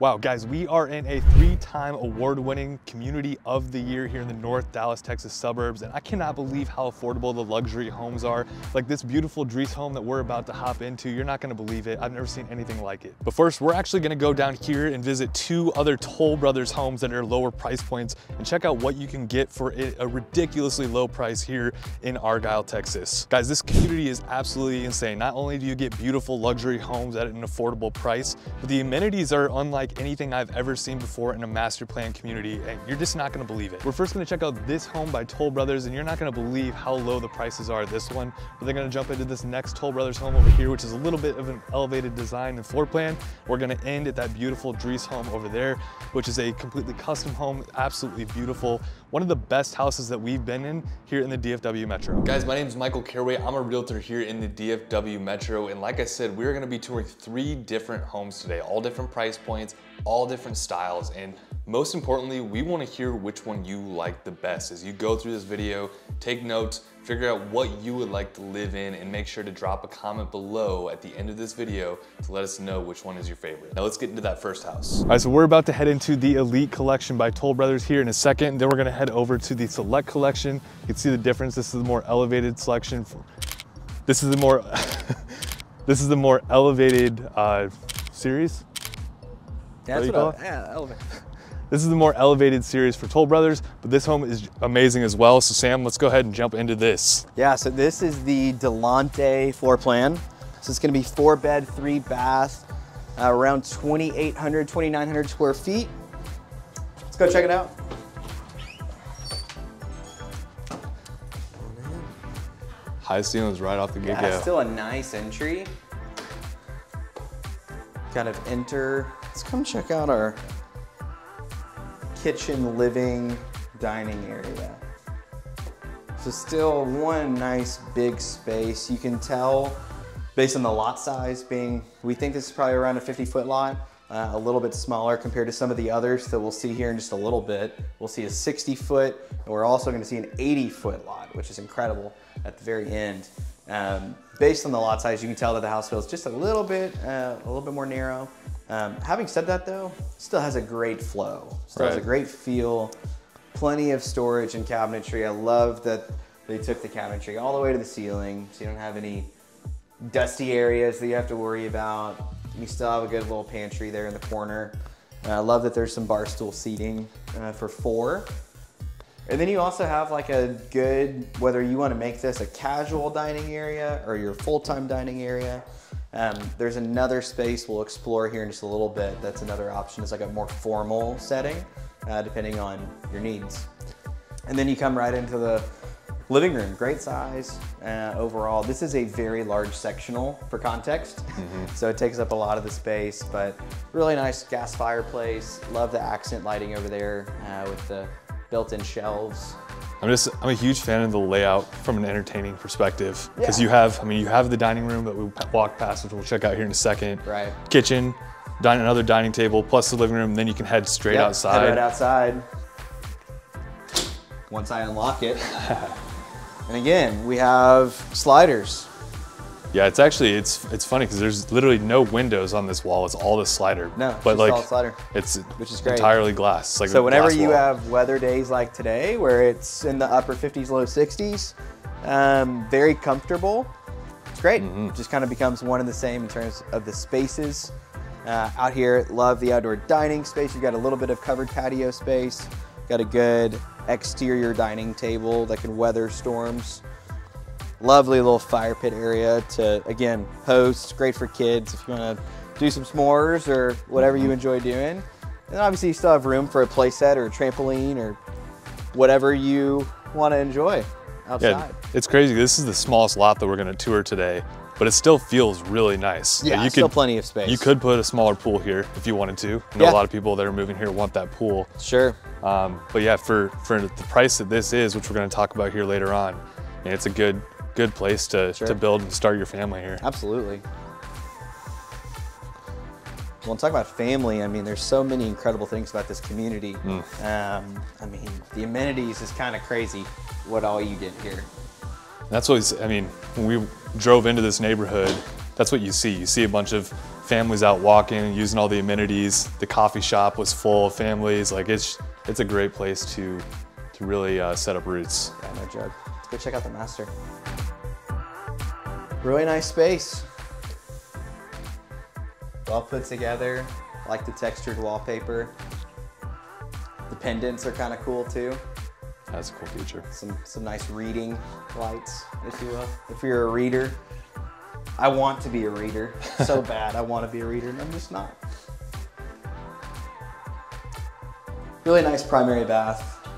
Wow, guys, we are in a three-time award-winning community of the year here in the North Dallas, Texas suburbs, and I cannot believe how affordable the luxury homes are. Like this beautiful Drees home that we're about to hop into, you're not gonna believe it. I've never seen anything like it. But first, we're actually gonna go down here and visit two other Toll Brothers homes that are lower price points and check out what you can get for a ridiculously low price here in Argyle, Texas. Guys, this community is absolutely insane. Not only do you get beautiful luxury homes at an affordable price, but the amenities are unlike anything I've ever seen before in a master plan community, and you're just not gonna believe it. We're first gonna check out this home by Toll Brothers, and you're not gonna believe how low the prices are at this one, but they're gonna jump into this next Toll Brothers home over here, which is a little bit of an elevated design and floor plan. We're gonna end at that beautiful Drees home over there, which is a completely custom home, absolutely beautiful. One of the best houses that we've been in here in the DFW Metro. Guys, my name is Michael Caraway. I'm a realtor here in the DFW Metro, and like I said, we're gonna be touring three different homes today, all different price points, all different styles, and most importantly, we want to hear which one you like the best. As you go through this video, take notes, figure out what you would like to live in, and make sure to drop a comment below at the end of this video to let us know which one is your favorite. Now let's get into that first house. All right, so we're about to head into the Elite Collection by Toll Brothers here in a second. Then we're gonna head over to the Select Collection. You can see the difference. This is the more elevated selection. This is the more elevated series. That's what elevated. This is the more elevated series for Toll Brothers, but this home is amazing as well. So Sam, let's go ahead and jump into this. Yeah, so this is the Delonte floor plan. So it's gonna be 4 bed, 3 bath, around 2,800, 2,900 square feet. Let's go check it out. High ceilings right off the get-go. Yeah, still a nice entry. Kind of enter. Let's come check out our kitchen, living, dining area. So still one nice big space. You can tell based on the lot size being, we think this is probably around a 50-foot lot, a little bit smaller compared to some of the others that we'll see here in just a little bit. We'll see a 60-foot, and we're also gonna see an 80-foot lot, which is incredible at the very end. Based on the lot size, you can tell that the house feels just a little bit more narrow. Having said that though, still has a great flow, still has a great feel, plenty of storage and cabinetry. I love that they took the cabinetry all the way to the ceiling, so you don't have any dusty areas that you have to worry about. You still have a good little pantry there in the corner. I love that there's some bar stool seating for 4. And then you also have like a good, whether you want to make this a casual dining area or your full-time dining area. There's another space we'll explore here in just a little bit. That's another option. It's like a more formal setting, depending on your needs. And then you come right into the living room. Great size overall. This is a very large sectional for context. So it takes up a lot of the space, but really nice gas fireplace. Love the accent lighting over there with the built-in shelves. I'm a huge fan of the layout from an entertaining perspective, because you have, you have the dining room that we walked past, which we'll check out here in a second. Right. Kitchen, another dining table, plus the living room. Then you can head straight outside. Head right outside. Once I unlock it, and again we have sliders. Yeah, it's actually it's funny because there's literally no windows on this wall. It's all the slider. No, but like all slider. It's which is great. Entirely glass. Like so whenever you have weather days like today, where it's in the upper 50s, low 60s, very comfortable. It's great. It just kind of becomes one and the same in terms of the spaces. Out here, love the outdoor dining space. You've got a little bit of covered patio space. Got a good exterior dining table that can weather storms. Lovely little fire pit area to, again, host, great for kids if you want to do some s'mores or whatever you enjoy doing. And obviously you still have room for a play set or a trampoline or whatever you want to enjoy outside. Yeah, it's crazy. This is the smallest lot that we're going to tour today, but it still feels really nice. Yeah, like still plenty of space. You could put a smaller pool here if you wanted to. I know a lot of people that are moving here want that pool. Sure. But yeah, for the price that this is, which we're going to talk about here later on, and it's a good place to build and start your family here. Absolutely. Well, talk about family. I mean, there's so many incredible things about this community. I mean, the amenities is kind of crazy what all you get here. That's always, I mean, when we drove into this neighborhood, that's what you see. You see a bunch of families out walking and using all the amenities. The coffee shop was full of families. Like it's a great place to really set up roots. Yeah, no joke. Let's go check out the master. Really nice space. Well put together. I like the textured wallpaper. The pendants are kind of cool too. That's a cool feature. Some nice reading lights, if you will. If you're a reader, I want to be a reader so bad. I want to be a reader, and I'm just not. Really nice primary bath,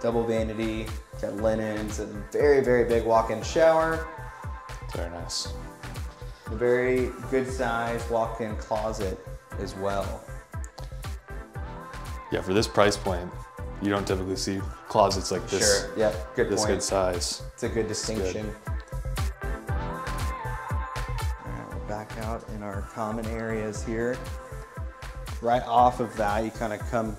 double vanity, got linens, and very, very big walk-in shower. Very nice. A very good size walk-in closet as well. Yeah, for this price point, you don't typically see closets like this. Sure, yeah, good this point. Good size. It's a good distinction. Back out in our common areas here. Right off of that, you kind of come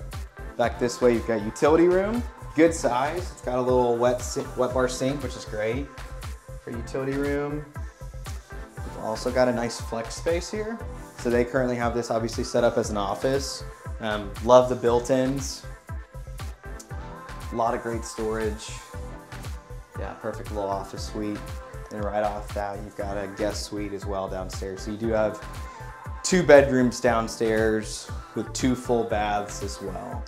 back this way. You've got utility room, good size. It's got a little wet bar sink, which is great for utility room. We've also got a nice flex space here. So they currently have this obviously set up as an office. Love the built-ins. A lot of great storage. Yeah, perfect little office suite. And right off that, you've got a guest suite as well downstairs. So you do have two bedrooms downstairs with two full baths as well.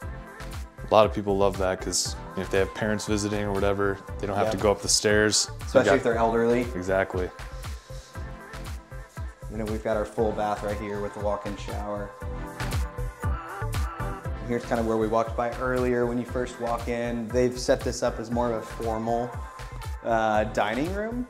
A lot of people love that because if they have parents visiting or whatever, they don't have to go up the stairs. Especially if they're elderly. Exactly. And then we've got our full bath right here with the walk-in shower. And here's kind of where we walked by earlier when you first walk in. They've set this up as more of a formal dining room.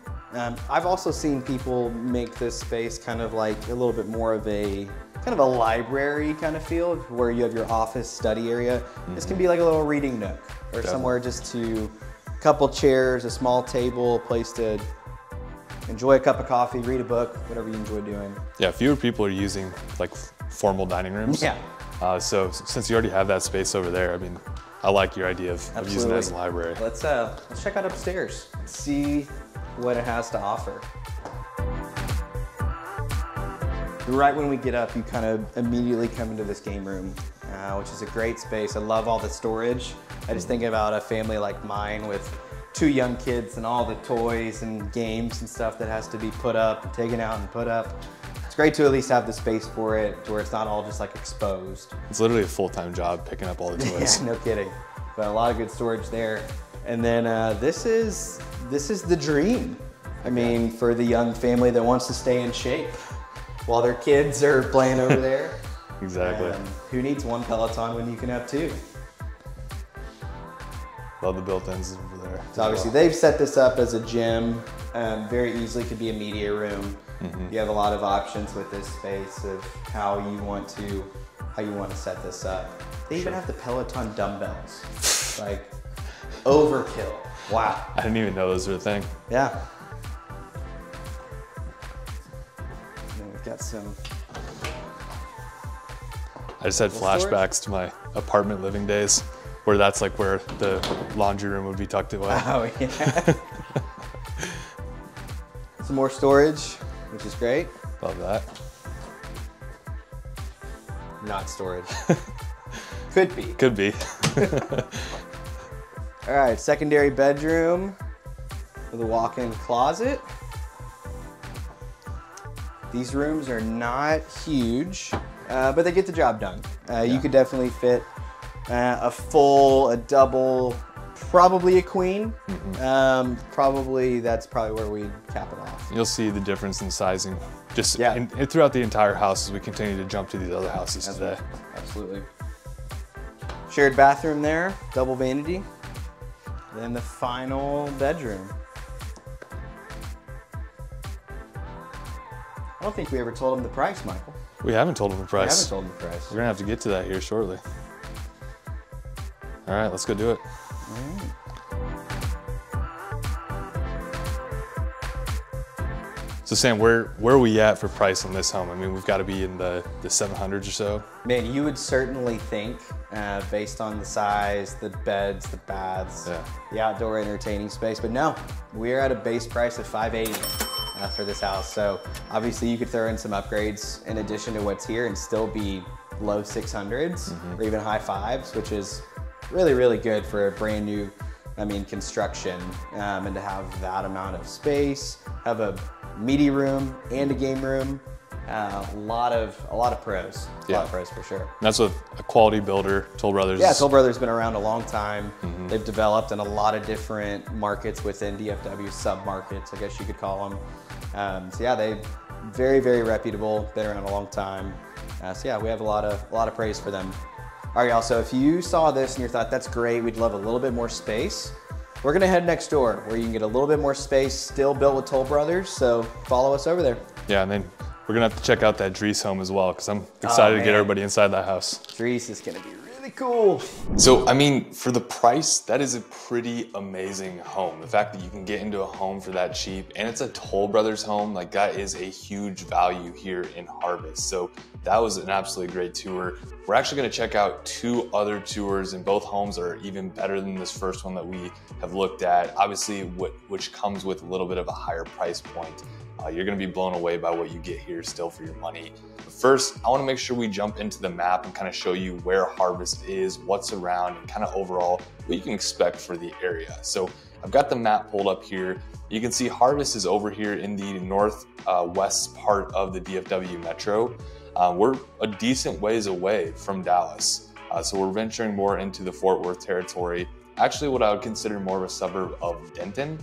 I've also seen people make this space kind of like a little bit more of a kind of a library kind of feel, where you have your office study area. Mm-hmm. This can be like a little reading nook or somewhere just to a couple chairs, a small table, a place to enjoy a cup of coffee, read a book, whatever you enjoy doing. Yeah, fewer people are using like formal dining rooms. Yeah. So since you already have that space over there, I mean, I like your idea of using it as a library. Let's check out upstairs, see what it has to offer. Right when we get up, you kind of immediately come into this game room, which is a great space. I love all the storage. I just think about a family like mine with two young kids and all the toys and games and stuff that has to be put up and taken out and put up. It's great to at least have the space for it, to where it's not all just like exposed. It's literally a full-time job picking up all the toys. Yeah, no kidding. But a lot of good storage there. And then this is the dream. I mean, for the young family that wants to stay in shape while their kids are playing over there. Exactly. Who needs one Peloton when you can have two? Love the built-ins over there. So obviously they've set this up as a gym. Very easily could be a media room. Mm-hmm. You have a lot of options with this space of how you want to set this up. They even have the Peloton dumbbells, like overkill. Wow. I didn't even know those were a thing. Yeah. And then we've got some. I just had flashbacks to my apartment living days, where that's like where the laundry room would be tucked away. Oh yeah. Some more storage, which is great. Love that. Not storage. Could be. Could be. All right, secondary bedroom with a walk-in closet. These rooms are not huge, but they get the job done. You could definitely fit a full, a double, probably a queen. Mm-hmm. That's probably where we cap it off. You'll see the difference in sizing just throughout the entire house as we continue to jump to these other houses today. Absolutely. Shared bathroom there, double vanity. Then the final bedroom. I don't think we ever told him the price, Michael. We haven't told him the price. We haven't told him the price. We're gonna have to get to that here shortly. All right, let's go do it. So Sam, where are we at for price on this home? I mean, we've got to be in the 700s or so. Man, you would certainly think, based on the size, the beds, the baths, the outdoor entertaining space, but no, we're at a base price of 580. for this house. So obviously you could throw in some upgrades in addition to what's here and still be low 600s or even high fives, which is really, really good for a brand new, I mean, construction. And to have that amount of space, have a media room and a game room, a lot of pros, a lot of pros for sure. And that's with a quality builder, Toll Brothers. Yeah, Toll Brothers has been around a long time. They've developed in a lot of different markets within DFW, sub-markets, I guess you could call them. So yeah, they're very, very reputable, been around a long time. So yeah, we have a lot of praise for them. All right, y'all, so if you saw this and you thought, that's great, we'd love a little bit more space, we're gonna head next door where you can get a little bit more space, still built with Toll Brothers, so follow us over there. Yeah, and then we're gonna have to check out that Drees home as well, because I'm excited to get everybody inside that house. Drees is gonna be really cool. So, I mean, for the price, that is a pretty amazing home. The fact that you can get into a home for that cheap, and it's a Toll Brothers home, like that is a huge value here in Harvest. So that was an absolutely great tour. We're actually gonna check out two other tours, and both homes are even better than this first one that we have looked at, obviously, which comes with a little bit of a higher price point. You're gonna be blown away by what you get here still for your money. But first, I wanna make sure we jump into the map and kind of show you where Harvest is, what's around, and kind of overall what you can expect for the area. So I've got the map pulled up here. You can see Harvest is over here in the northwest part of the DFW metro. We're a decent ways away from Dallas. So we're venturing more into the Fort Worth territory. Actually, what I would consider more of a suburb of Denton.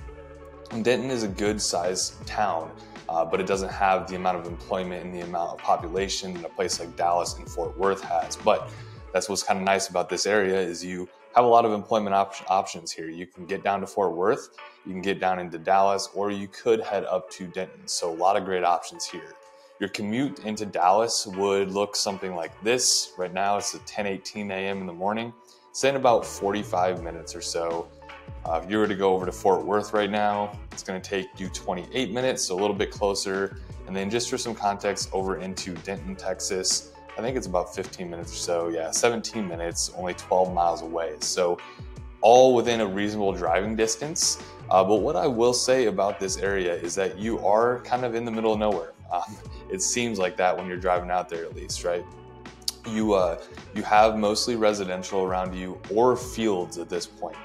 And Denton is a good sized town, but it doesn't have the amount of employment and the amount of population that a place like Dallas and Fort Worth has. But that's what's kind of nice about this area is you have a lot of employment options here. You can get down to Fort Worth, you can get down into Dallas, or you could head up to Denton. So a lot of great options here. Your commute into Dallas would look something like this. Right now it's at 10:18 a.m. in the morning. It's in about 45 minutes or so. If you were to go over to Fort Worth right now, it's going to take you 28 minutes, so a little bit closer. And then just for some context, over into Denton, Texas, I think it's about 15 minutes or so. Yeah, 17 minutes, only 12 miles away. So all within a reasonable driving distance. But what I will say about this area is that you are kind of in the middle of nowhere. It seems like that when you're driving out there at least, right? You have mostly residential around you or fields at this point.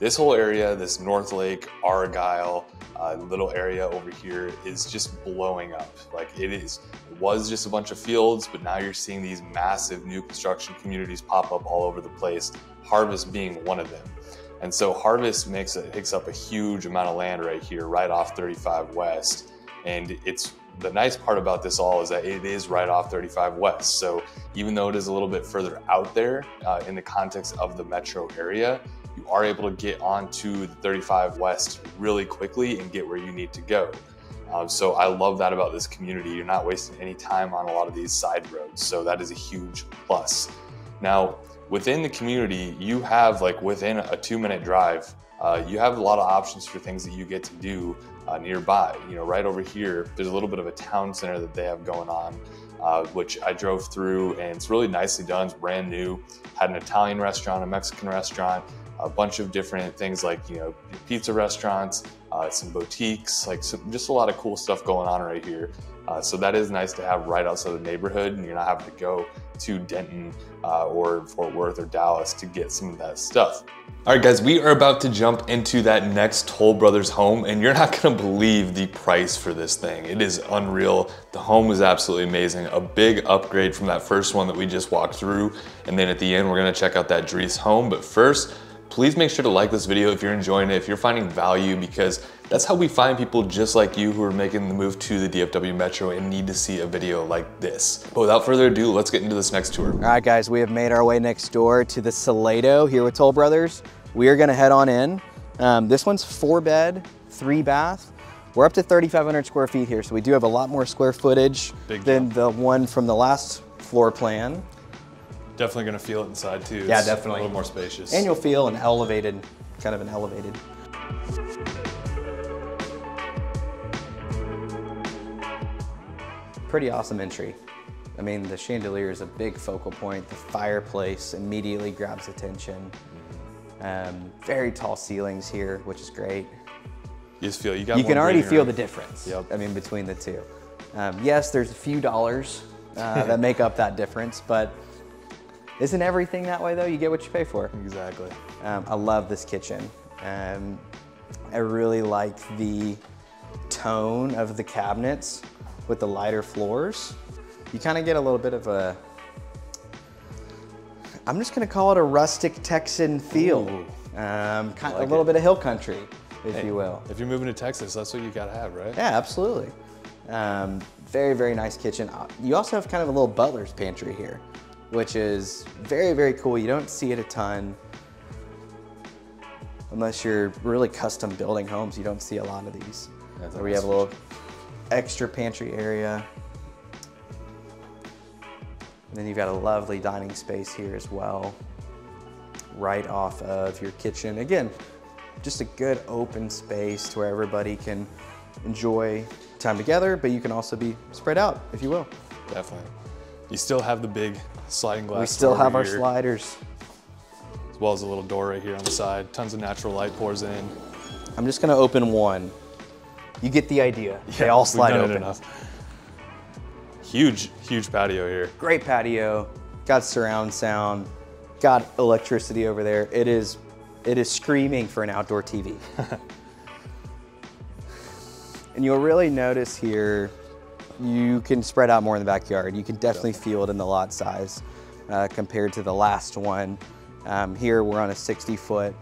This whole area, this North Lake, Argyle, little area over here is just blowing up. Like it was just a bunch of fields, but now you're seeing these massive new construction communities pop up all over the place, Harvest being one of them. And so Harvest takes up a huge amount of land right here, right off 35 West. And the nice part about this all is that it is right off 35 West. So even though it is a little bit further out there in the context of the metro area, you are able to get onto the 35 West really quickly and get where you need to go. So I love that about this community. You're not wasting any time on a lot of these side roads. So that is a huge plus. Now, within the community, you have like within a 2-minute drive, you have a lot of options for things that you get to do nearby. You know, right over here, there's a little bit of a town center that they have going on, which I drove through, and it's really nicely done. It's brand new. Had an Italian restaurant, a Mexican restaurant, a bunch of different things like, you know, pizza restaurants, some boutiques, like just a lot of cool stuff going on right here. So that is nice to have right outside the neighborhood, and you're not having to go to Denton or Fort Worth or Dallas to get some of that stuff. All right, guys, we are about to jump into that next Toll Brothers home, and you're not gonna believe the price for this thing. It is unreal. The home was absolutely amazing. A big upgrade from that first one that we just walked through. And then at the end, we're gonna check out that Drees home. But first, please make sure to like this video if you're enjoying it, if you're finding value, because that's how we find people just like you who are making the move to the DFW metro and need to see a video like this. But without further ado, let's get into this next tour. All right, guys, we have made our way next door to the Salado here with Toll Brothers. We are gonna head on in. This one's 4-bed, 3-bath. We're up to 3,500 square feet here, so we do have a lot more square footage than the one from the last floor plan. Definitely gonna feel it inside too. Yeah, definitely. A little more spacious. And you'll feel an elevated, kind of an elevated. Pretty awesome entry. I mean, the chandelier is a big focal point. The fireplace immediately grabs attention. Very tall ceilings here, which is great. You just feel, you can already feel the difference. Yep. I mean, between the two. Yes, there's a few dollars that make up that difference, but isn't everything that way though? You get what you pay for. Exactly. I love this kitchen. I really like the tone of the cabinets with the lighter floors. You kind of get a little bit of a, I'm just gonna call it a rustic Texan feel. Kind of like a little bit of hill country, if you will. If you're moving to Texas, that's what you gotta have, right? Yeah, absolutely. Very, very nice kitchen. You also have kind of a little butler's pantry here, which is very, very cool. You don't see it a ton. Unless you're really custom building homes, you don't see a lot of these. So we have a little extra pantry area. And then you've got a lovely dining space here as well, right off of your kitchen. Again, just a good open space to where everybody can enjoy time together, but you can also be spread out, if you will. Definitely. You still have the big sliding glass. We still have our sliders. As well as a little door right here on the side. Tons of natural light pours in. I'm just gonna open one. You get the idea. Yeah, they all slide open. Enough. Huge, huge patio here. Great patio. Got surround sound. Got electricity over there. It is screaming for an outdoor TV. And you'll really notice here, you can spread out more in the backyard. You can definitely feel it in the lot size compared to the last one. Here we're on a 60-foot.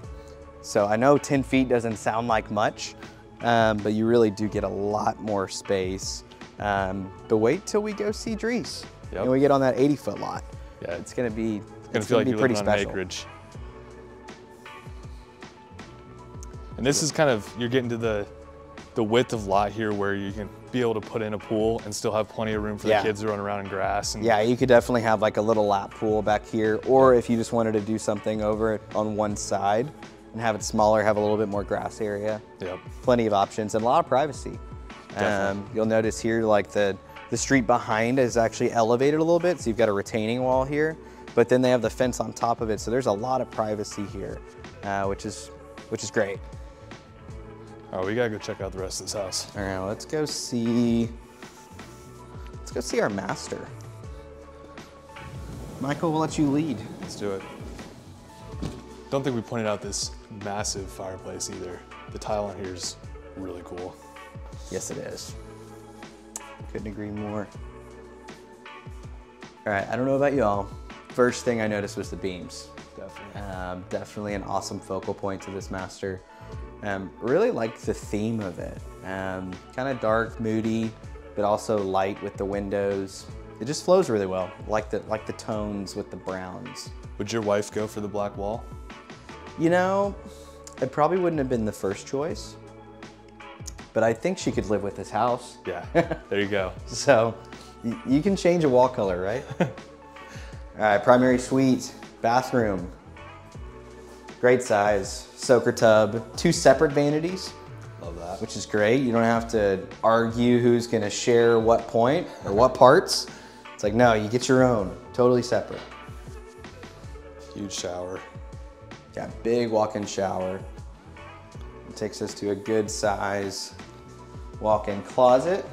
So I know 10 feet doesn't sound like much, but you really do get a lot more space. But wait till we go see Drees and we get on that 80-foot lot. Yeah, it's gonna be, it's gonna feel like pretty special. Acreage. And this is kind of, you're getting to the width of lot here where you can be able to put in a pool and still have plenty of room for the kids to run around in grass. And yeah, you could definitely have like a little lap pool back here, or if you just wanted to do something over it on one side and have it smaller, have a little bit more grass area. Yep. Plenty of options and a lot of privacy. You'll notice here, like the street behind is actually elevated a little bit. So you've got a retaining wall here, but then they have the fence on top of it. So there's a lot of privacy here, which is great. All right, we gotta go check out the rest of this house. All right, let's go see our master. Michael, we'll let you lead. Let's do it. Don't think we pointed out this massive fireplace either. The tile on here is really cool. Yes, it is. Couldn't agree more. All right, I don't know about y'all. First thing I noticed was the beams. Definitely. Definitely an awesome focal point to this master. Really like the theme of it. Kind of dark, moody, but also light with the windows. It just flows really well. Like the tones with the browns. Would your wife go for the black wall? You know, it probably wouldn't have been the first choice, but I think she could live with this house. Yeah, there you go. So you can change a wall color, right? All right, primary suite, bathroom. Great size, soaker tub, two separate vanities. Love that. Which is great. You don't have to argue who's gonna share what point or what parts. It's like, no, you get your own, totally separate. Huge shower. Yeah, big walk-in shower. It takes us to a good size walk-in closet.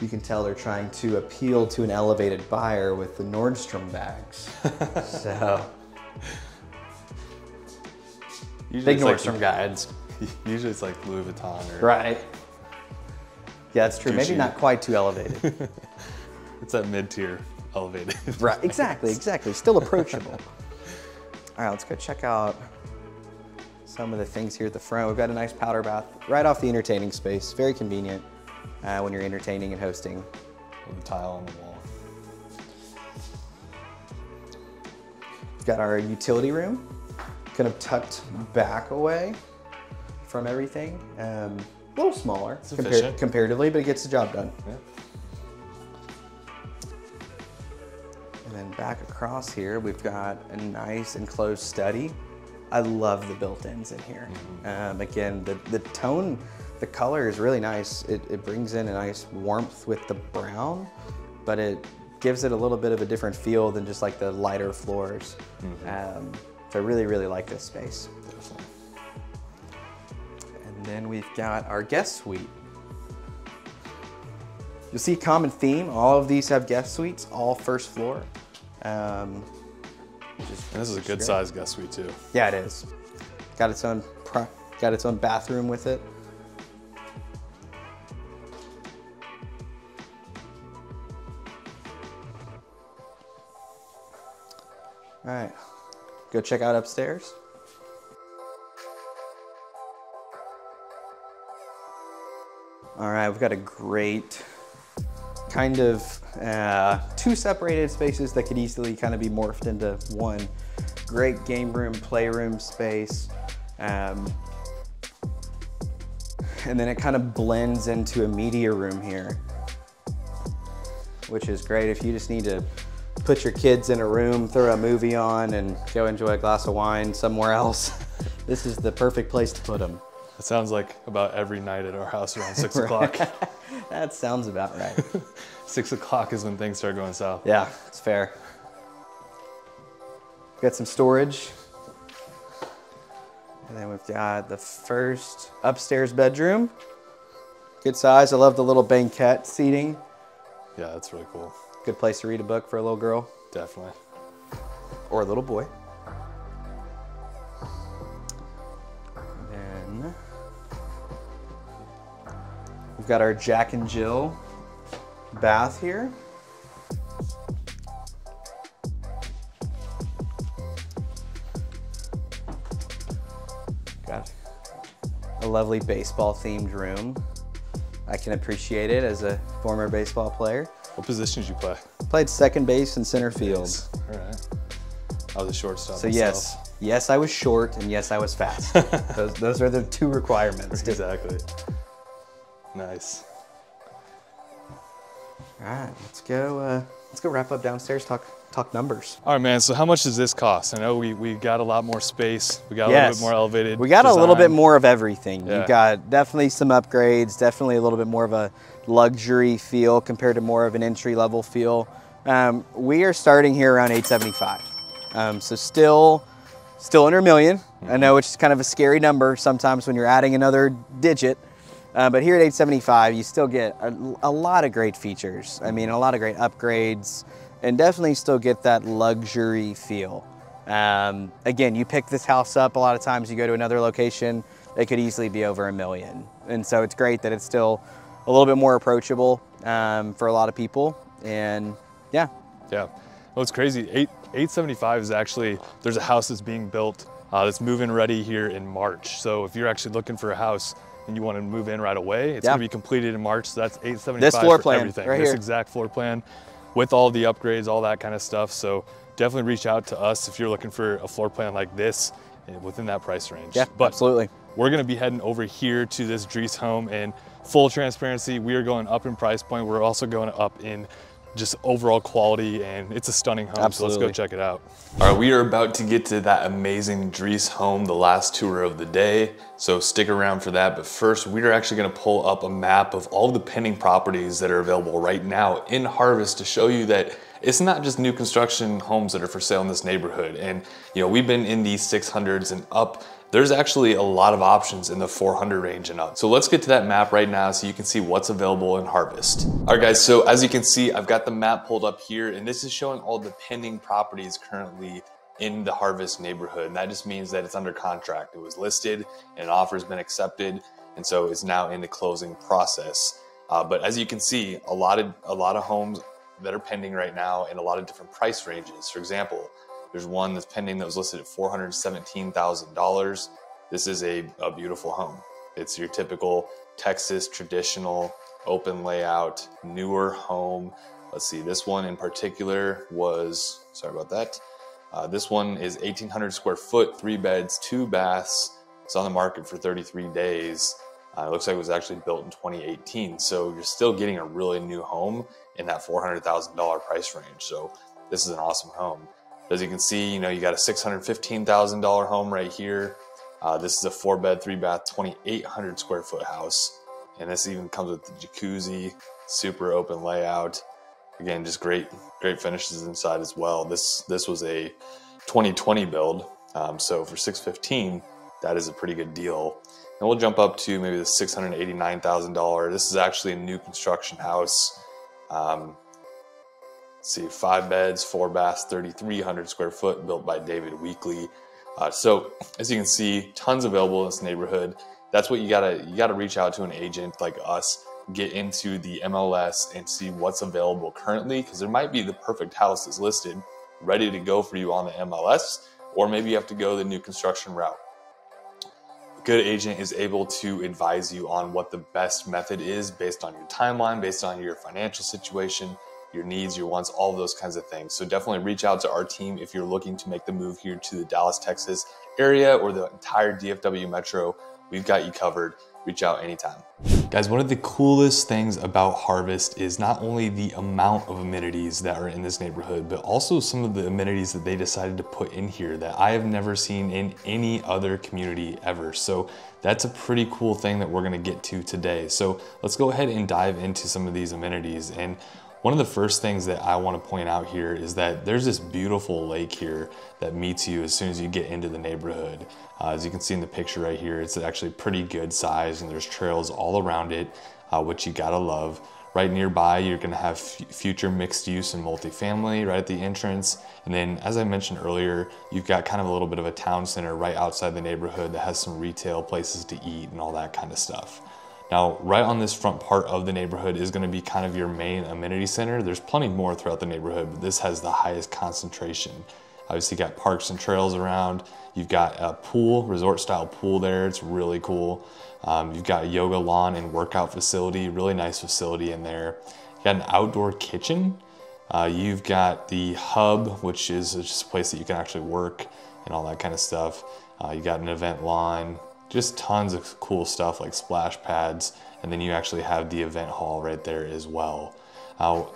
You can tell they're trying to appeal to an elevated buyer with the Nordstrom bags. So, usually big Nordstrom guides. Usually it's like Louis Vuitton. Or right. Yeah, that's true. Gucci. Maybe not quite too elevated. It's that mid-tier elevated. Right, exactly, exactly. Still approachable. All right, let's go check out some of the things here at the front. We've got a nice powder bath right off the entertaining space. Very convenient. When you're entertaining and hosting. With the tile on the wall. We've got our utility room, kind of tucked back away from everything. A little smaller comparatively, but it gets the job done. Yeah. And then back across here, we've got a nice enclosed study. I love the built-ins in here. Mm-hmm. Again, the tone, the color is really nice. It brings in a nice warmth with the brown, but it gives it a little bit of a different feel than just like the lighter floors. Mm-hmm. So I really, really like this space. Awesome. And then we've got our guest suite. You'll see a common theme. All of these have guest suites, all first floor. And this is a good size guest suite too. Yeah, it is. Got its own bathroom with it. All right, go check out upstairs. All right, we've got a great kind of two separated spaces that could easily kind of be morphed into one. Great game room, playroom space. And then it kind of blends into a media room here, which is great if you just need to put your kids in a room, throw a movie on, and go enjoy a glass of wine somewhere else. This is the perfect place to put them. That sounds like about every night at our house around 6 o'clock. That sounds about right. 6 o'clock is when things start going south. Yeah, it's fair. We've got some storage. And then we've got the first upstairs bedroom. Good size. I love the little banquette seating. Yeah, that's really cool. Good place to read a book for a little girl. Definitely. Or a little boy. And then we've got our Jack and Jill bath here. Got a lovely baseball themed room. I can appreciate it as a former baseball player. What positions did you play? Played second base and center field. Yes. All right. I was a shortstop. So myself. Yes, I was short, and yes, I was fast. those are the two requirements. Exactly. Nice. All right, let's go wrap up downstairs. Talk numbers. All right, man. So how much does this cost? I know we got a lot more space. We got a little bit more elevated. We got design. A little bit more of everything. Yeah. You got definitely some upgrades. Definitely a little bit more of a luxury feel compared to more of an entry level feel. We are starting here around 875. So still under a million. Mm-hmm. I know it's kind of a scary number sometimes when you're adding another digit. But here at 875, you still get a lot of great features. I mean, a lot of great upgrades. And definitely still get that luxury feel. Again, you pick this house up, a lot of times you go to another location, it could easily be over a million. And so it's great that it's still a little bit more approachable for a lot of people. And yeah. Yeah, well, it's crazy. 875 is actually, there's a house that's being built that's move-in ready here in March. So if you're actually looking for a house and you want to move in right away, it's gonna be completed in March. So that's 875 this floor plan, everything. Right here. This exact floor plan. With all the upgrades, all that kind of stuff. So definitely reach out to us if you're looking for a floor plan like this within that price range. Yeah, but absolutely. We're gonna be heading over here to this Drees home, and full transparency, we are going up in price point. We're also going up in just overall quality, and it's a stunning home. Absolutely. So let's go check it out. All right, we are about to get to that amazing Drees home, the last tour of the day. So stick around for that. But first, we are actually gonna pull up a map of all the pending properties that are available right now in Harvest to show you that it's not just new construction homes that are for sale in this neighborhood. And you know, we've been in the 600s and up. There's actually a lot of options in the 400 range and up. So let's get to that map right now so you can see what's available in Harvest. All right, guys, so as you can see, I've got the map pulled up here, and this is showing all the pending properties currently in the Harvest neighborhood. And that just means that it's under contract. It was listed and an offer has been accepted, and so it's now in the closing process. But as you can see, a lot of homes that are pending right now in a lot of different price ranges. For example, there's one that's pending that was listed at $417,000. This is a beautiful home. It's your typical Texas traditional open layout, newer home. Let's see, this one in particular was, sorry about that. This one is 1,800 square foot, 3 beds, 2 baths. It's on the market for 33 days. It looks like it was actually built in 2018. So you're still getting a really new home in that $400,000 price range. So this is an awesome home. As you can see, you know, you got a $615,000 home right here. This is a 4-bed, 3-bath, 2,800 square foot house. And this even comes with the jacuzzi, super open layout. again, just great finishes inside as well. This was a 2020 build, so for 615, that is a pretty good deal. And we'll jump up to maybe the $689,000. This is actually a new construction house. Let's see, 5 beds, 4 baths, 3,300 square foot, built by David Weekly. So as you can see, tons available in this neighborhood. That's what you gotta reach out to an agent like us, get into the MLS and see what's available currently, because there might be the perfect house that's listed, ready to go for you on the MLS, or maybe you have to go the new construction route. A good agent is able to advise you on what the best method is based on your timeline, based on your financial situation, your needs, your wants, all those kinds of things. So definitely reach out to our team if you're looking to make the move here to the Dallas, Texas area or the entire DFW metro. We've got you covered. Reach out anytime. Guys, one of the coolest things about Harvest is not only the amount of amenities that are in this neighborhood, but also some of the amenities that they decided to put in here that I have never seen in any other community ever. So that's a pretty cool thing that we're gonna get to today. So let's go ahead and dive into some of these amenities. And one of the first things that I want to point out here is that there's this beautiful lake here that meets you as soon as you get into the neighborhood. As you can see in the picture right here, it's actually pretty good size and there's trails all around it, which you gotta love. Right nearby, you're gonna have future mixed use and multifamily right at the entrance. And then as I mentioned earlier, you've got kind of a little bit of a town center right outside the neighborhood that has some retail, places to eat and all that kind of stuff. Now, right on this front part of the neighborhood is gonna be kind of your main amenity center. There's plenty more throughout the neighborhood, but this has the highest concentration. Obviously you got parks and trails around. You've got a pool, resort style pool there. It's really cool. You've got a yoga lawn and workout facility, really nice facility in there. You got an outdoor kitchen. You've got the hub, which is just a place that you can actually work and all that kind of stuff. You got an event lawn. Just tons of cool stuff like splash pads, and then you actually have the event hall right there as well.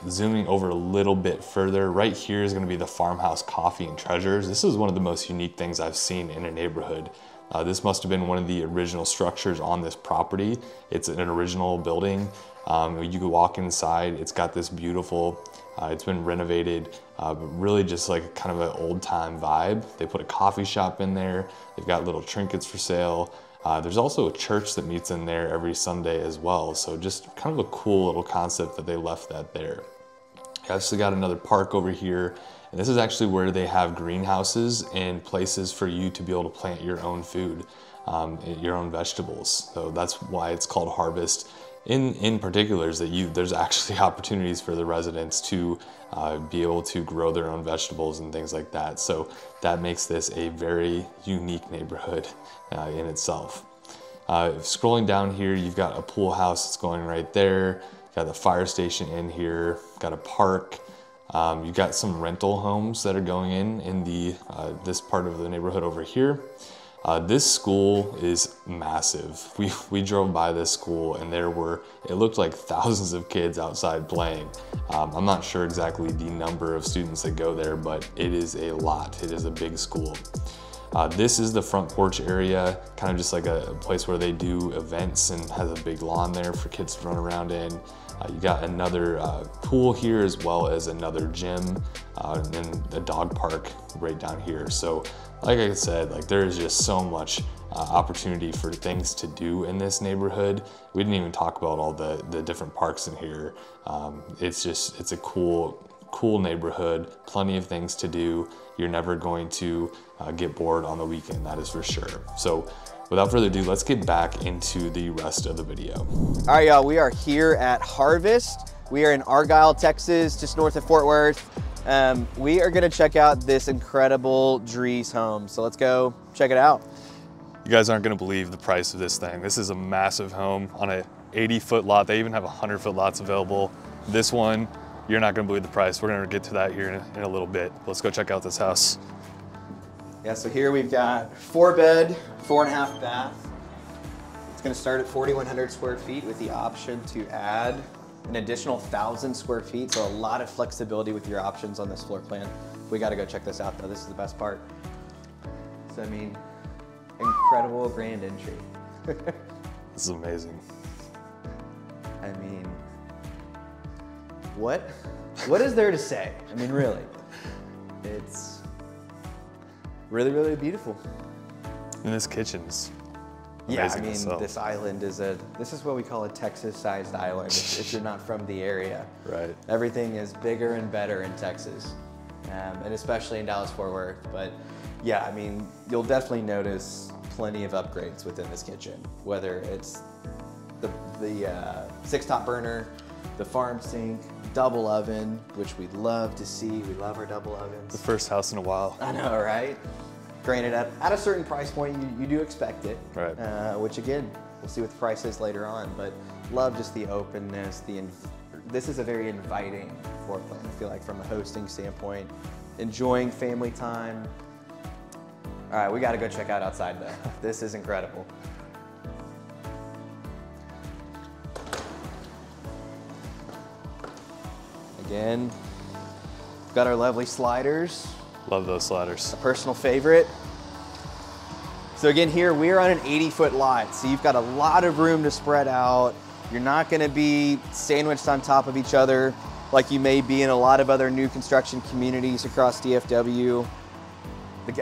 Zooming over a little bit further, right here is gonna be the farmhouse coffee and treasures. This is one of the most unique things I've seen in a neighborhood. This must have been one of the original structures on this property. It's an original building. You can walk inside, it's got this beautiful, it's been renovated, really just like kind of an old time vibe. They put a coffee shop in there. They've got little trinkets for sale. There's also a church that meets in there every Sunday as well. So just kind of a cool little concept that they left that there. I've actually got another park over here, and this is actually where they have greenhouses and places for you to be able to plant your own food, your own vegetables. So that's why it's called Harvest. In particular is that there's actually opportunities for the residents to be able to grow their own vegetables and things like that. So that makes this a very unique neighborhood in itself. Scrolling down here, you've got a pool house that's going right there. You've got the fire station in here, got a park. You've got some rental homes that are going in the this part of the neighborhood over here. This school is massive. We drove by this school and it looked like thousands of kids outside playing. I'm not sure exactly the number of students that go there, but it is a lot. It is a big school. This is the front porch area, kind of just like a place where they do events and has a big lawn there for kids to run around in. You got another pool here as well as another gym and then a dog park right down here. So like I said, like there is just so much opportunity for things to do in this neighborhood. We didn't even talk about all the different parks in here. It's a cool neighborhood, plenty of things to do. You're never going to get bored on the weekend, that is for sure. So without further ado, let's get back into the rest of the video. All right, y'all, we are here at Harvest. We are in Argyle, Texas, just north of Fort Worth. We are gonna check out this incredible Drees home. So let's go check it out. You guys aren't gonna believe the price of this thing. This is a massive home on an 80-foot lot. They even have 100-foot lots available. This one, you're not gonna believe the price. We're gonna get to that here in a little bit. Let's go check out this house. Yeah, so here we've got 4 bed, 4.5 bath. It's gonna start at 4,100 square feet with the option to add an additional 1,000 square feet. So a lot of flexibility with your options on this floor plan. We gotta go check this out though. This is the best part. So I mean, incredible grand entry. This is amazing. I mean, what? What is there to say? I mean, really. It's really, really beautiful. And this kitchen's amazing. Yeah, I mean, itself. This island is this is what we call a Texas-sized island if you're not from the area. Right. Everything is bigger and better in Texas, and especially in Dallas-Fort Worth. But yeah, I mean, you'll definitely notice plenty of upgrades within this kitchen, whether it's the six-top burner, the farm sink, double oven, which we'd love to see. We love our double ovens. The first house in a while. I know, right? Granted, at a certain price point, you do expect it, right? Which again, we'll see what the price is later on, but love just the openness. This is a very inviting floor plan, I feel like, from a hosting standpoint. Enjoying family time. All right, we gotta go check out outside though. This is incredible. Again, we've got our lovely sliders. Love those sliders. A personal favorite. So again, here we are on an 80-foot lot, so you've got a lot of room to spread out. You're not going to be sandwiched on top of each other like you may be in a lot of other new construction communities across DFW.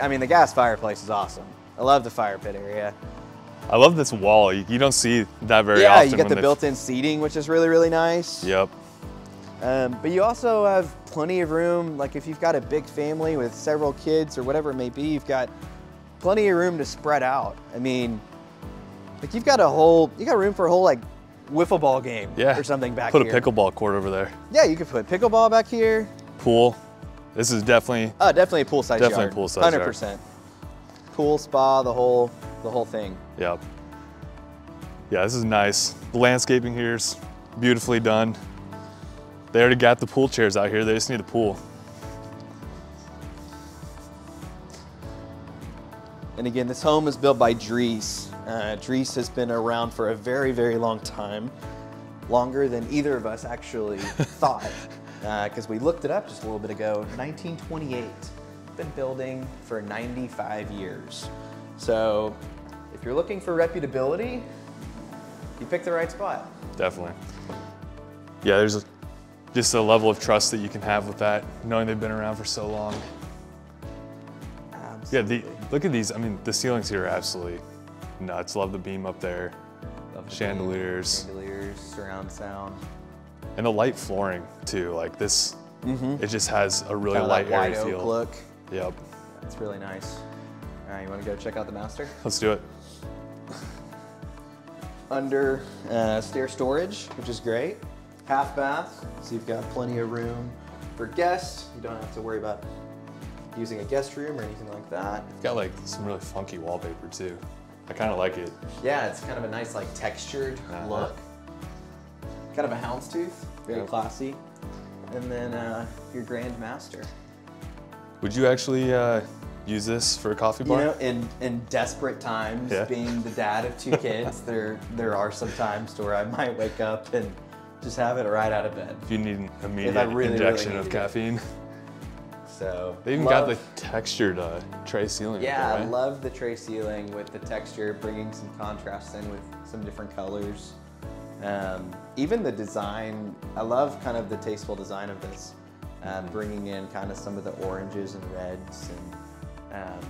I mean, the gas fireplace is awesome. I love the fire pit area. I love this wall. You don't see that very often. Yeah, you get the built-in seating, which is really, really nice. Yep. But you also have plenty of room, like if you've got a big family with several kids or whatever it may be, you've got plenty of room to spread out. I mean, like you got room for a whole like wiffle ball game or something back here. Put a pickleball court over there. Yeah, you could put pickleball back here. Pool. This is definitely. Oh, definitely a poolside yard. Definitely poolside yard. 100%. Pool, spa, the whole thing. Yep. Yeah, this is nice. The landscaping here's beautifully done. They already got the pool chairs out here. They just need a pool. And again, this home is built by Drees. Drees has been around for a very, very long time, longer than either of us actually thought, because we looked it up just a little bit ago. 1928, been building for 95 years. So if you're looking for reputability, you picked the right spot. Definitely. Yeah, there's just the level of trust that you can have with that, knowing they've been around for so long. Absolutely. Yeah, look at these. I mean, the ceilings here are absolutely nuts. Love the beam up there. Love the chandeliers. Chandeliers, surround sound. And the light flooring too. Like this, it just has a really light, airy feel. Wide oak look. Yep. That's really nice. All right, you want to go check out the master? Let's do it. Under stair storage, which is great. Half bath, so you've got plenty of room for guests. You don't have to worry about using a guest room or anything like that. You've got like some really funky wallpaper too. I kind of like it. Yeah, it's kind of a nice like textured look. Kind of a houndstooth, very classy. And then your grand master. Would you actually use this for a coffee bar? You know, in desperate times, being the dad of two kids, there are some times where I might wake up and just have it right out of bed. If you need an immediate injection of caffeine. So they even got the textured tray ceiling. Yeah, I love the tray ceiling with the texture, bringing some contrast in with some different colors. Even the design, I love kind of the tasteful design of this, bringing in kind of some of the oranges and reds. And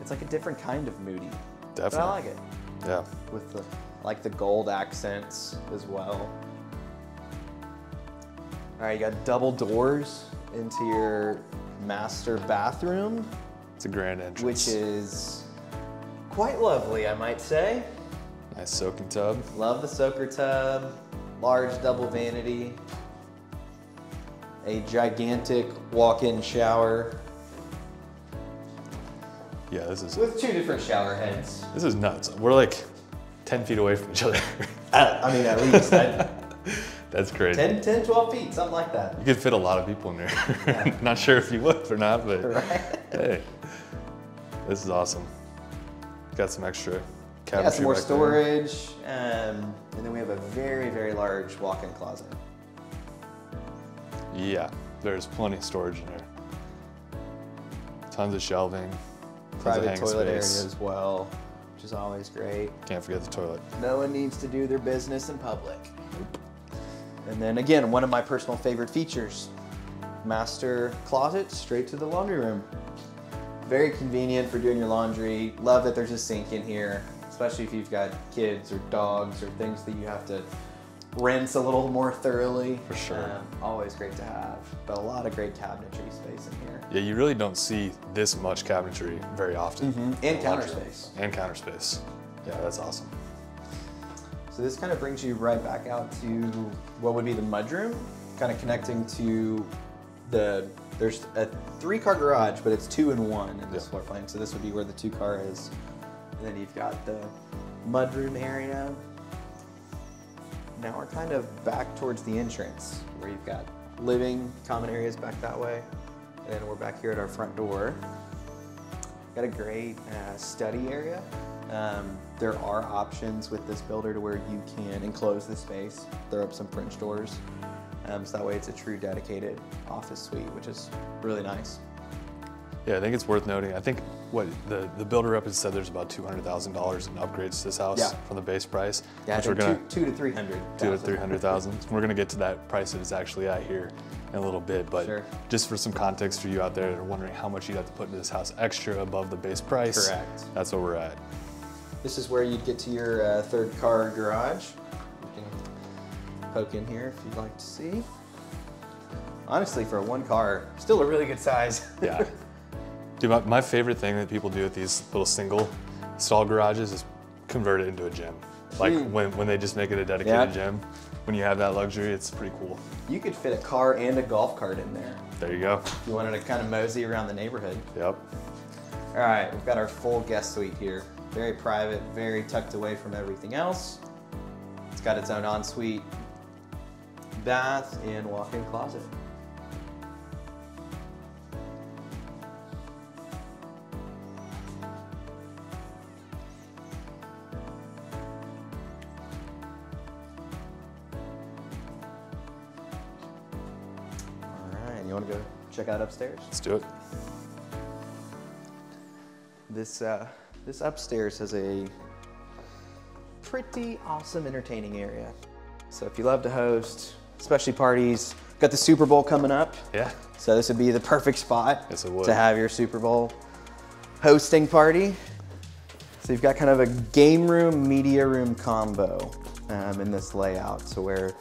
it's like a different kind of moody. Definitely. But I like it. Yeah. With the gold accents as well. All right, you got double doors into your master bathroom. It's a grand entrance. Which is quite lovely, I might say. Nice soaking tub. Love the soaker tub. Large double vanity. A gigantic walk-in shower. Yeah, this is... with two different shower heads. This is nuts. We're like 10 feet away from each other. I mean, at least. That's crazy. 12 feet, something like that. You could fit a lot of people in there. Yeah. Not sure if you would or not, but hey, this is awesome. Got some extra cabinetry. Yeah, some more storage, and then we have a very, very large walk-in closet. Yeah, there's plenty of storage in there. Tons of shelving. Private toilet area as well, which is always great. Can't forget the toilet. No one needs to do their business in public. And then again, one of my personal favorite features, master closet straight to the laundry room. Very convenient for doing your laundry. Love that there's a sink in here, especially if you've got kids or dogs or things that you have to rinse a little more thoroughly. For sure. Always great to have, but a lot of great cabinetry space in here. Yeah, you really don't see this much cabinetry very often. Mm-hmm. And counter space. And counter space. Yeah, that's awesome. So this kind of brings you right back out to what would be the mudroom, kind of connecting to the, there's a 3-car garage, but it's 2 in 1 in this floor plan. So this would be where the 2-car is. And then you've got the mudroom area. Now we're kind of back towards the entrance where you've got living, common areas back that way. And then we're back here at our front door. Got a great study area. There are options with this builder to where you can enclose the space, throw up some French doors. So that way it's a true dedicated office suite, which is really nice. Yeah, I think it's worth noting. I think what the builder up has said, there's about $200,000 in upgrades to this house from the base price. Yeah, which we're gonna, two to 300,000. We're gonna get to that price that it's actually at here in a little bit, but just for some context for you out there that are wondering how much you'd have to put into this house extra above the base price. Correct. That's where we're at. This is where you'd get to your 3-car garage. You can poke in here if you'd like to see. Honestly, for a 1-car, still a really good size. Yeah. Dude, my favorite thing that people do with these little single stall garages is convert it into a gym. Like when they just make it a dedicated gym, when you have that luxury, it's pretty cool. You could fit a car and a golf cart in there. There you go. If you wanted to kind of mosey around the neighborhood. Yep. All right, we've got our full guest suite here. Very private, very tucked away from everything else. It's got its own ensuite, bath, and walk-in closet. You want to go check out upstairs? Let's do it. This this upstairs has a pretty awesome entertaining area. So if you love to host, especially parties, got the Super Bowl coming up. Yeah. So this would be the perfect spot to have your Super Bowl hosting party. So you've got kind of a game room, media room combo in this layout. So where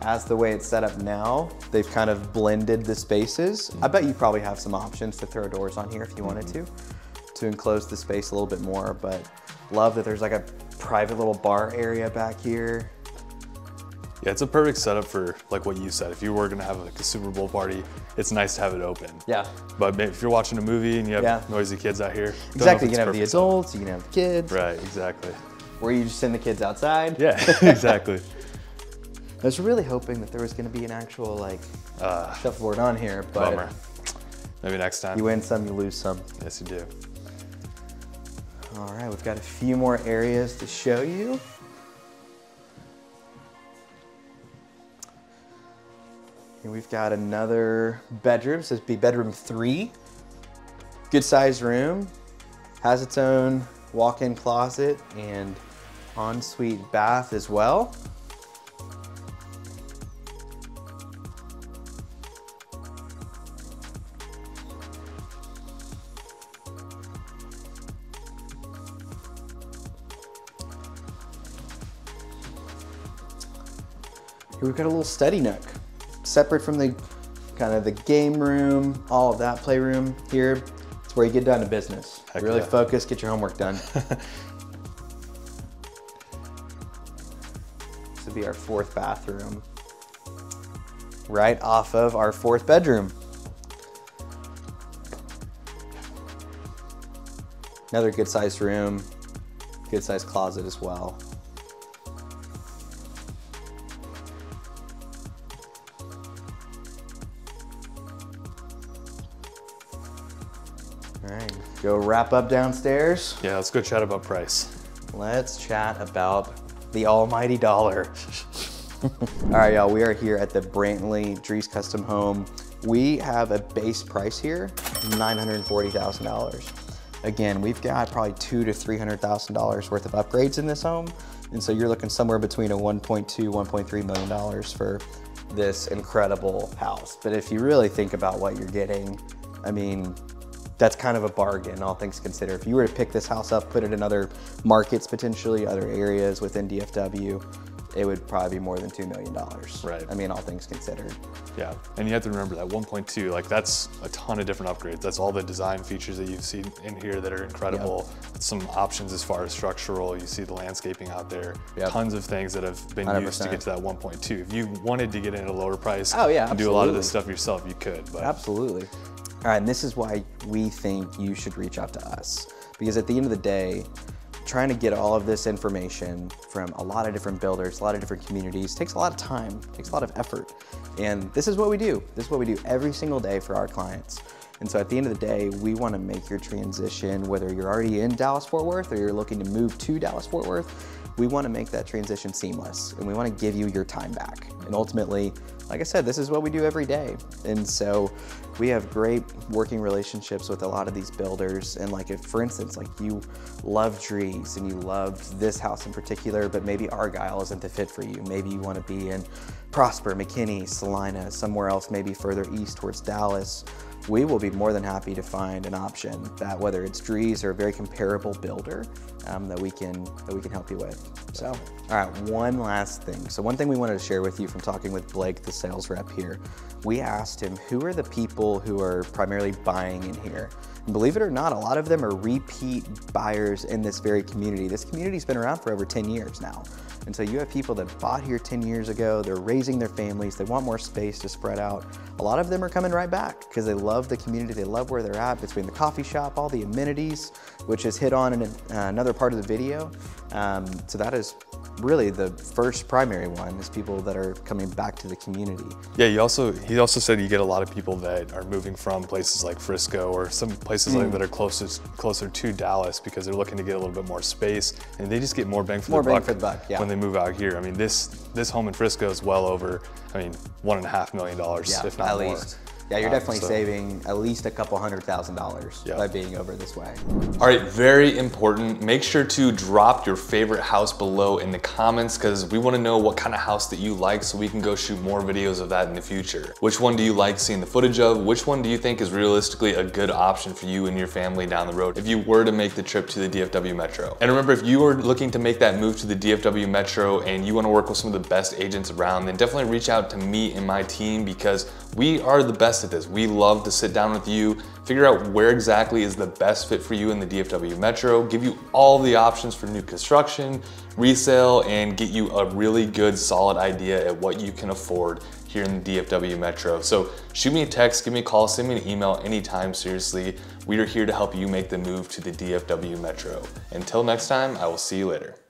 as the way it's set up now, they've kind of blended the spaces. I bet you probably have some options to throw doors on here if you wanted to enclose the space a little bit more, but love that there's like a private little bar area back here. Yeah, it's a perfect setup for like what you said. If you were gonna have like a Super Bowl party, it's nice to have it open. Yeah. But maybe if you're watching a movie and you have noisy kids out here. Exactly, you can have the adults, you can have the kids. Right, exactly. Or you just send the kids outside. Yeah, exactly. I was really hoping that there was going to be an actual like shuffleboard on here, but bummer. Maybe next time. You win some, you lose some. Yes, you do. All right, we've got a few more areas to show you. And we've got another bedroom, so this would be bedroom 3. Good sized room, has its own walk-in closet and ensuite bath as well. We've got a little study nook, separate from the kind of the game room, all of that playroom here. It's where you get down to business. Heck really focus, get your homework done. This would be our 4th bathroom, right off of our 4th bedroom. Another good sized room, good sized closet as well. All right, go wrap up downstairs. Yeah, let's go chat about price. Let's chat about the almighty dollar. All right, y'all, we are here at the Brantley Drees Custom Home. We have a base price here, $940,000. Again, we've got probably $200,000 to $300,000 worth of upgrades in this home. And so you're looking somewhere between a $1.2, $1.3 million for this incredible house. But if you really think about what you're getting, I mean, that's kind of a bargain, all things considered. If you were to pick this house up, put it in other markets, potentially other areas within DFW, it would probably be more than $2 million. Right. I mean, all things considered. Yeah, and you have to remember that 1.2, like that's a ton of different upgrades. That's all the design features that you've seen in here that are incredible. Yep. Some options as far as structural, you see the landscaping out there. Yep. Tons of things that have been 100%. Used to get to that 1.2. If you wanted to get in at a lower price and do a lot of this stuff yourself, you could. But. Absolutely. All right, and this is why we think you should reach out to us. Because at the end of the day, trying to get all of this information from a lot of different builders, a lot of different communities, takes a lot of time, takes a lot of effort. And this is what we do. This is what we do every single day for our clients. And so at the end of the day, we want to make your transition, whether you're already in Dallas-Fort Worth or you're looking to move to Dallas-Fort Worth, we want to make that transition seamless, and we want to give you your time back. And ultimately, like I said, this is what we do every day. And so we have great working relationships with a lot of these builders. And like, if, for instance, like you love Drees and you loved this house in particular, but maybe Argyle isn't the fit for you. Maybe you want to be in Prosper, McKinney, Salina, somewhere else, maybe further east towards Dallas. We will be more than happy to find an option that, whether it's Drees or a very comparable builder, that we can help you with. So, all right, one last thing. So one thing we wanted to share with you from talking with Blake, the sales rep here, we asked him, who are the people who are primarily buying in here? And believe it or not, a lot of them are repeat buyers in this very community. This community's been around for over 10 years now. And so you have people that bought here 10 years ago, they're raising their families, they want more space to spread out. A lot of them are coming right back because they love the community, they love where they're at, between the coffee shop, all the amenities, which is hit on in another part of the video. So that is really the first primary one, is people that are coming back to the community. Yeah, he also said you get a lot of people that are moving from places like Frisco or some places like that are closer to Dallas, because they're looking to get a little bit more space, and they just get more bang for the buck when they move out here. I mean, this home in Frisco is well over, I mean, $1.5 million, if not more. Least. Yeah, you're definitely saving at least a couple $100,000 by being over this way. All right, very important. Make sure to drop your favorite house below in the comments, because we want to know what kind of house that you like so we can go shoot more videos of that in the future. Which one do you like seeing the footage of? Which one do you think is realistically a good option for you and your family down the road if you were to make the trip to the DFW Metro? And remember, if you are looking to make that move to the DFW Metro and you want to work with some of the best agents around, then definitely reach out to me and my team, because we are the best at this. We love to sit down with you, figure out where exactly is the best fit for you in the DFW Metro, give you all the options for new construction, resale, and get you a really good, solid idea at what you can afford here in the DFW Metro. So shoot me a text, give me a call, send me an email anytime, seriously. We are here to help you make the move to the DFW Metro. Until next time, I will see you later.